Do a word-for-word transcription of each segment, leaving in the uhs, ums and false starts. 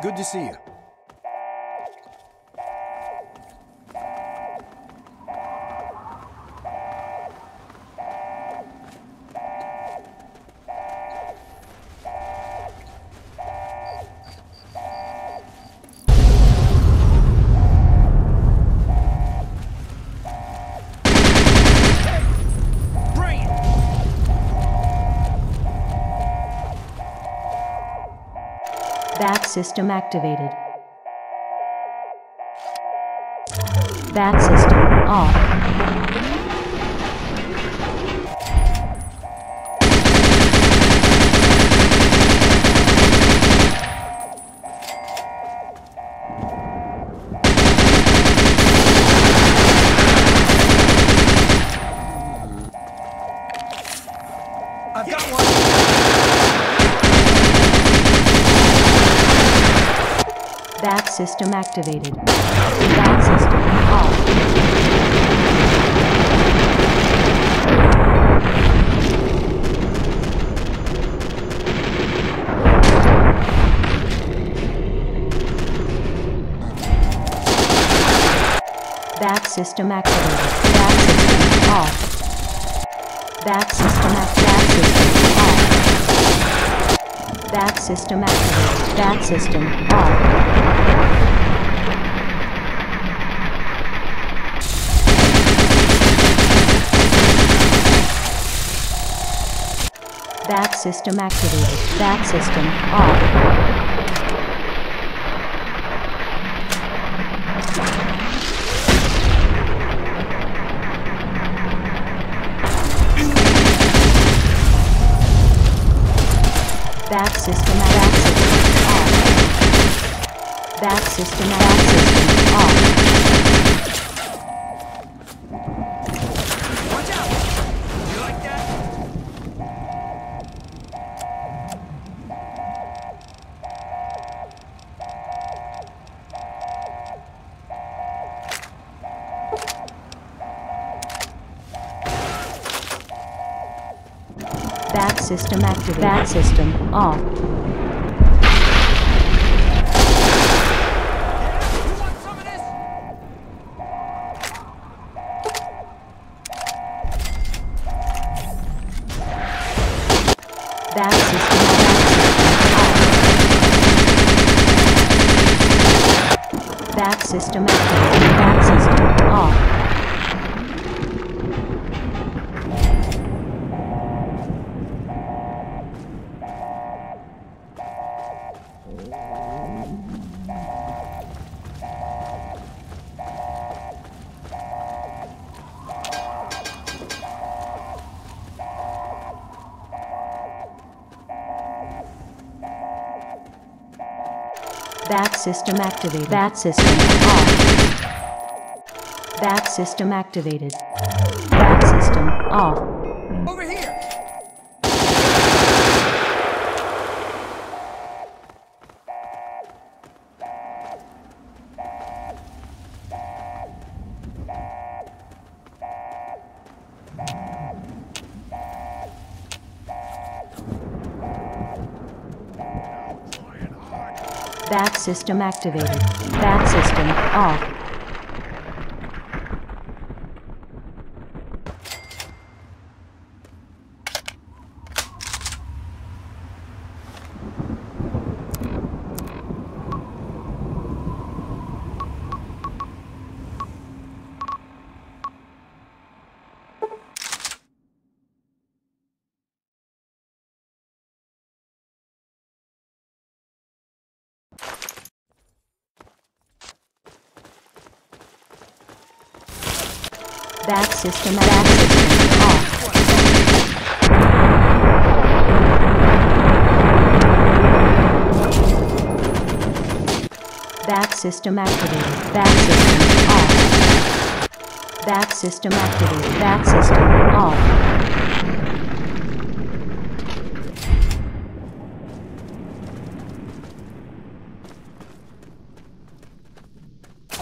Good to see you. B A T system activated. B A T system off. I've got one! B A T system activated. B A T system off. B A T system activated. B A T system off. B A T system activated. B A T system off. B A T system activated. B A T system off. B A T system activated. B A T system off. B A T system B A T system off. B A T system B A T system off. Watch out! You like that? B A T system activated. B A T system off. You want some of this? B A T system off. B A T system activated. B A T system off. B A T system activated. B A T system off. B A T system activated. B A T system off. Over here. B A T system activated. B A T system off. B A T system B A T system off. B A T system activated. B A T system off. B A T system activated. B A T system off.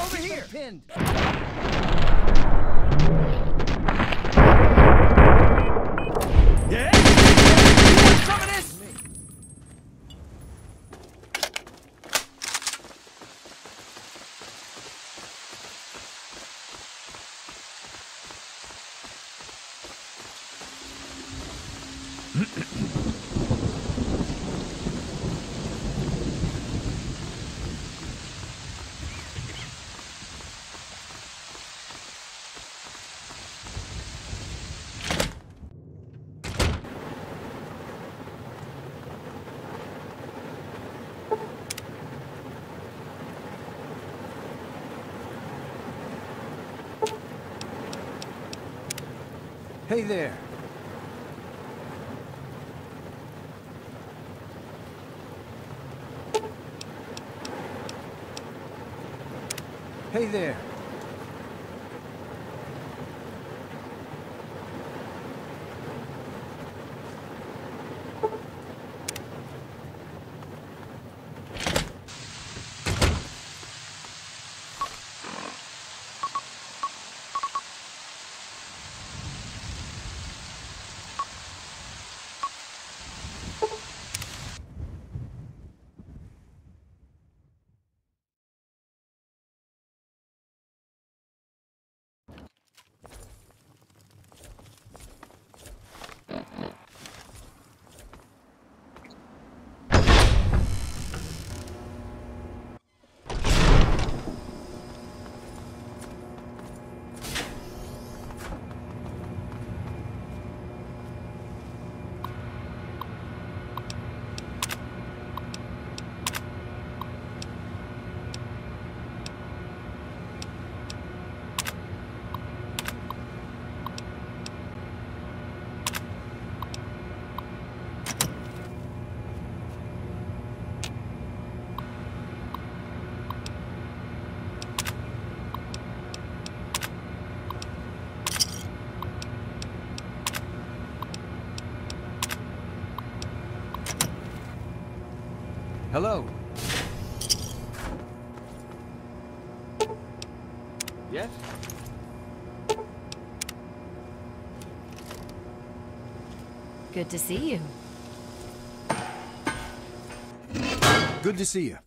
Over here! Pinned! Yeah! You want some of this? Hey there. Hey there. Hello. Yes? Good to see you. Good to see you.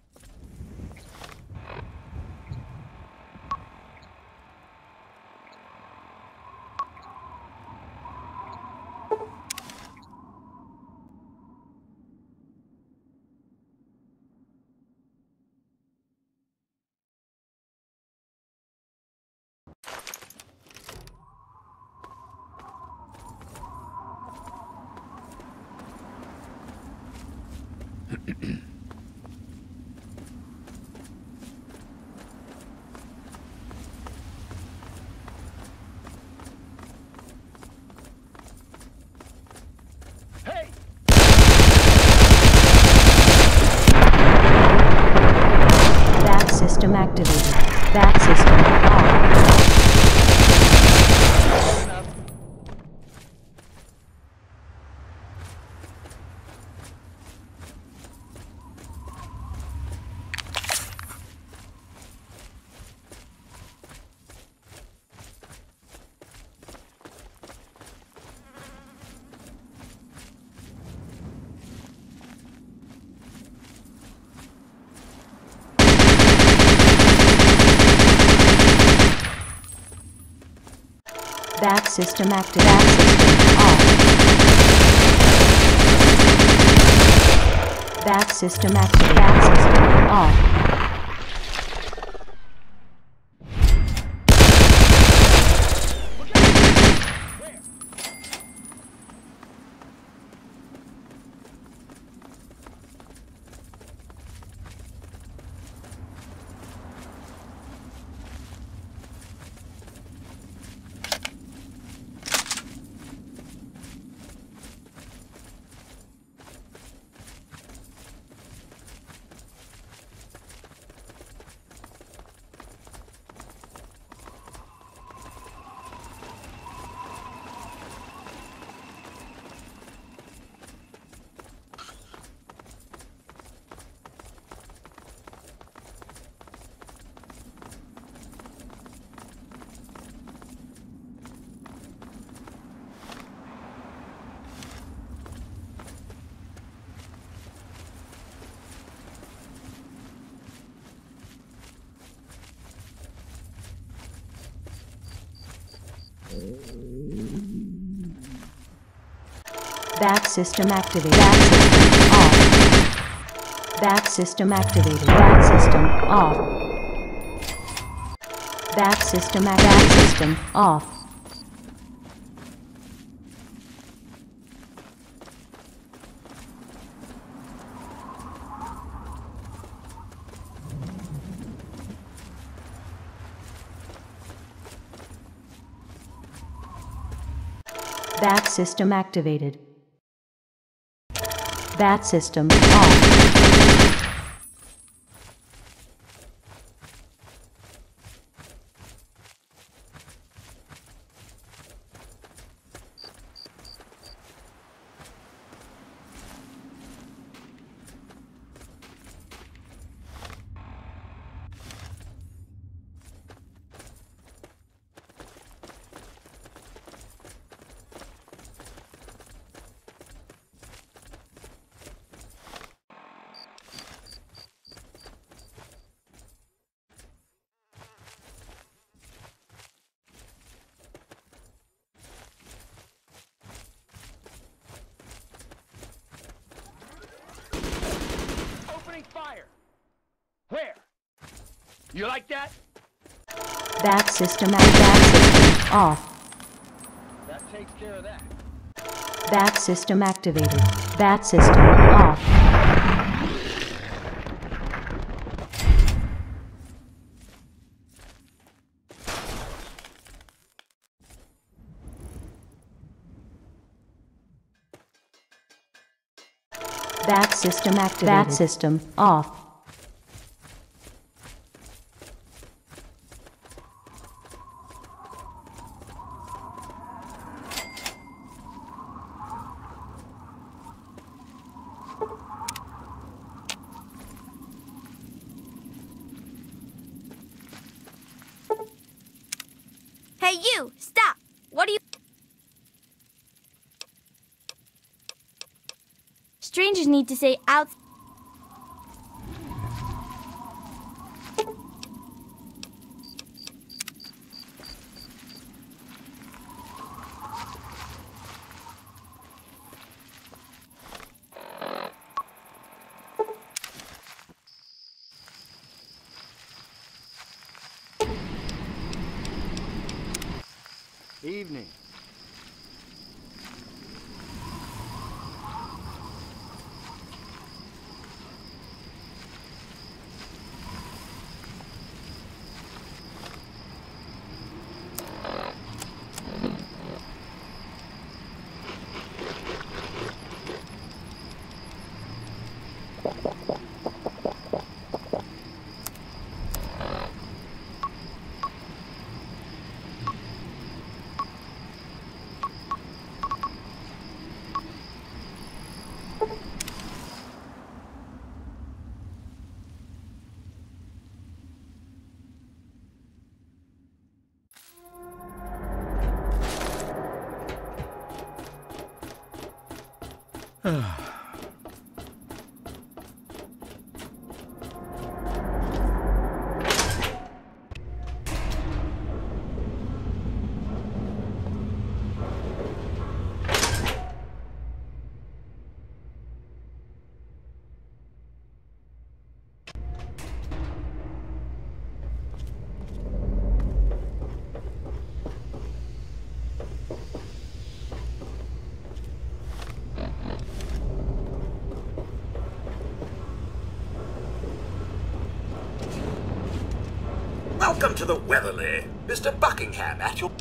Back system active. Back system off. Back system active. Back system Back system activated. Back system off. Back system activated. Back system off. Back system activated. Back system off. Bat system activated. Bat system off. Fire. Where? You like that? Back system at back system off. That takes care of that. Back system activated. Back system off. Bat system activated. Bat system off. Hey, you! Stop! What are you? Strangers need to say out. Evening. Welcome to the Weatherly, Mister Buckingham at your...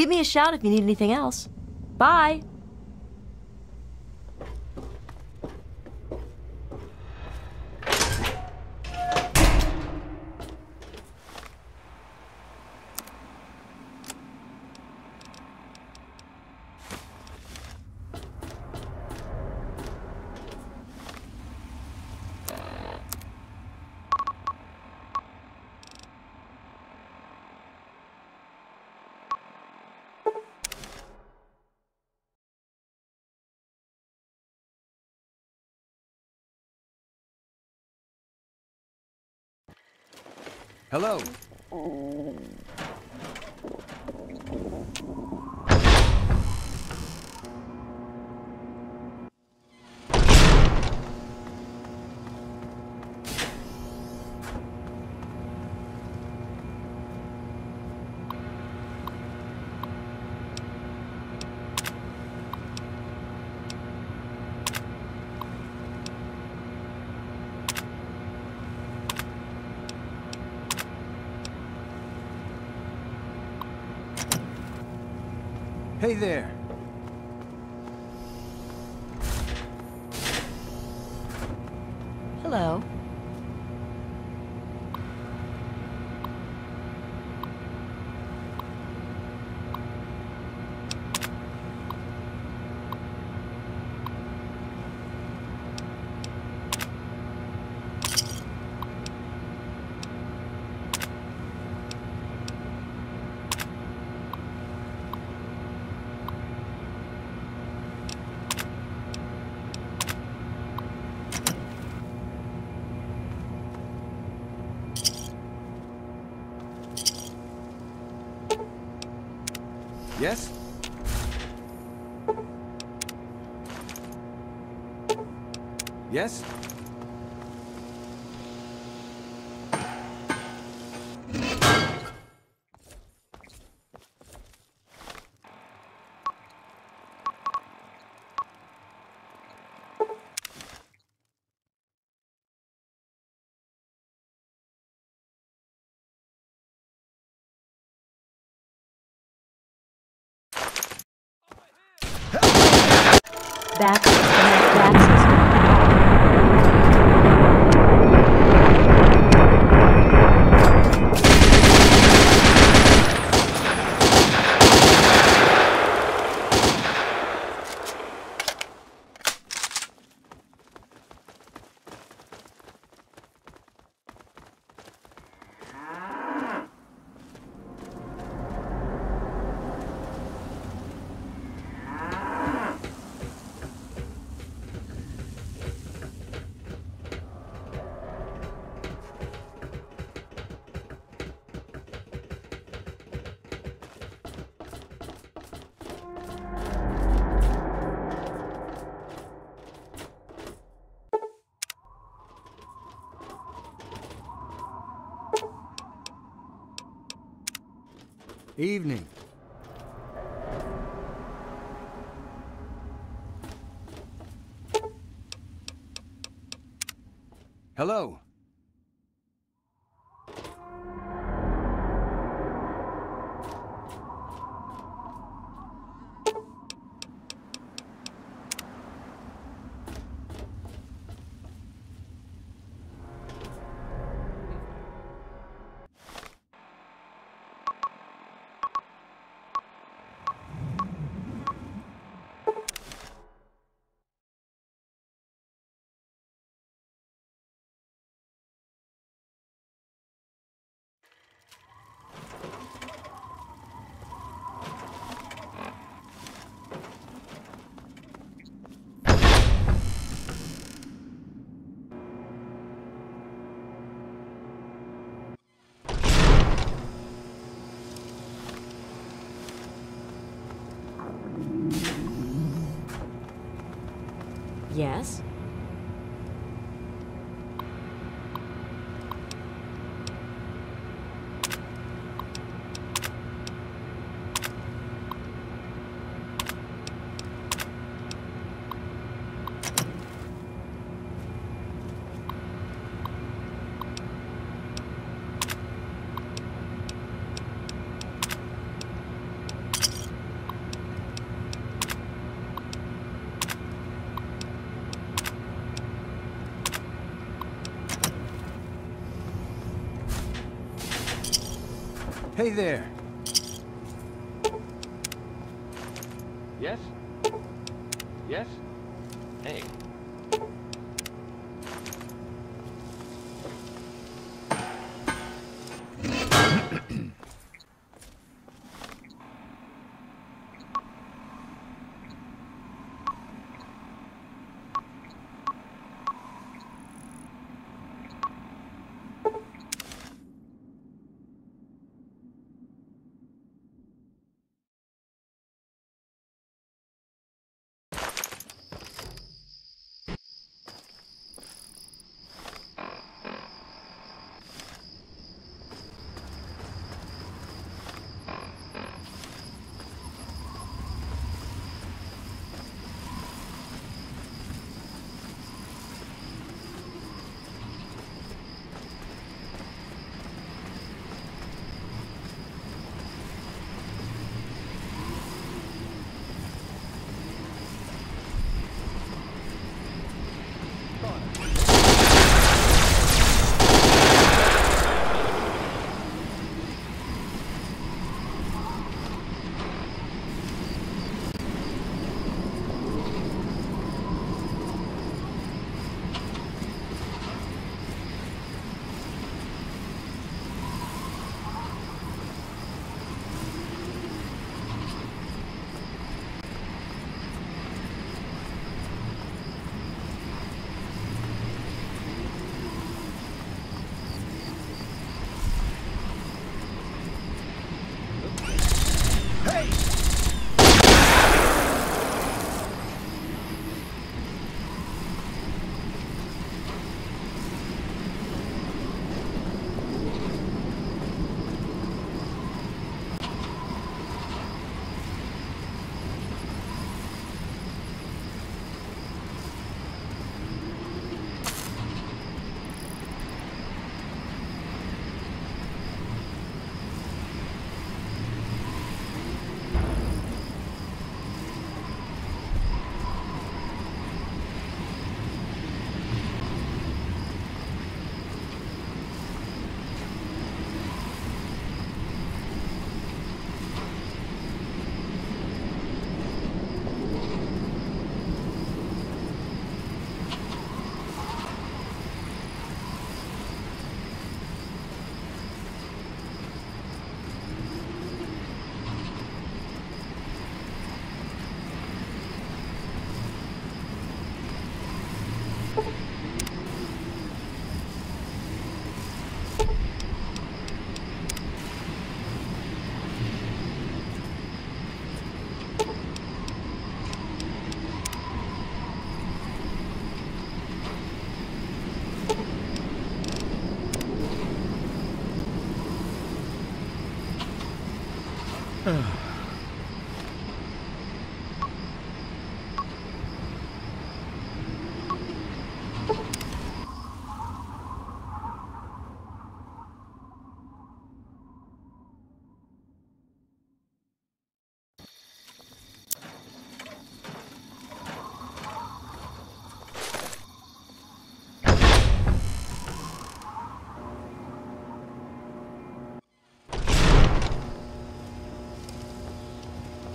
Give me a shout if you need anything else. Bye! Hello. Hey there. Hello. Yes? Yes? Back to the next axis. Evening. Hello. Yes. Hey there. Yes? Yes? Hey.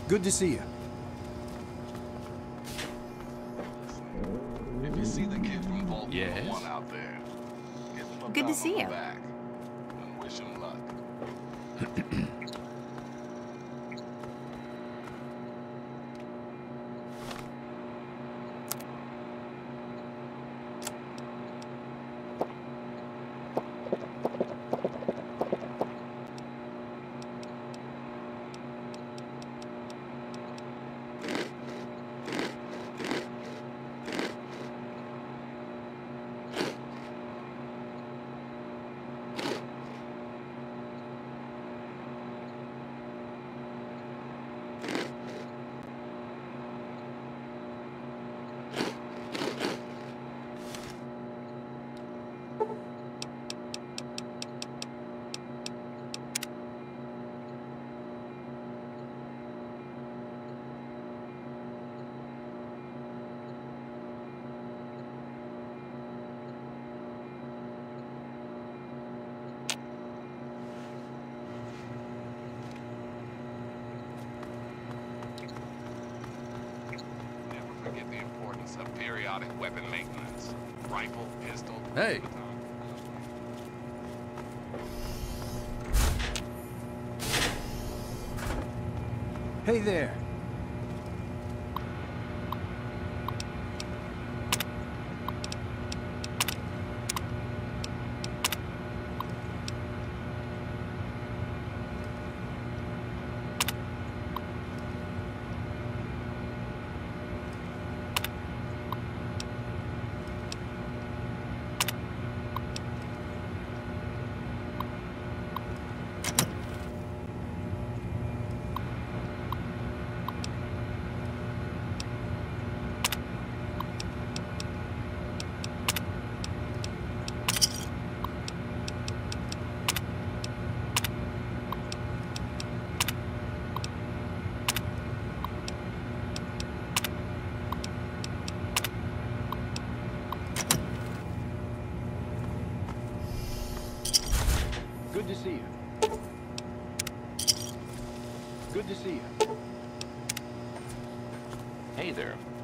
Good to see you. If you see the kid from Vault yes. one out there, get him good to see you. Back and wish him luck. highlight the importance of periodic weapon maintenance. Rifle, pistol, hey. Hey there. Good to see you. Good to see you. Hey there.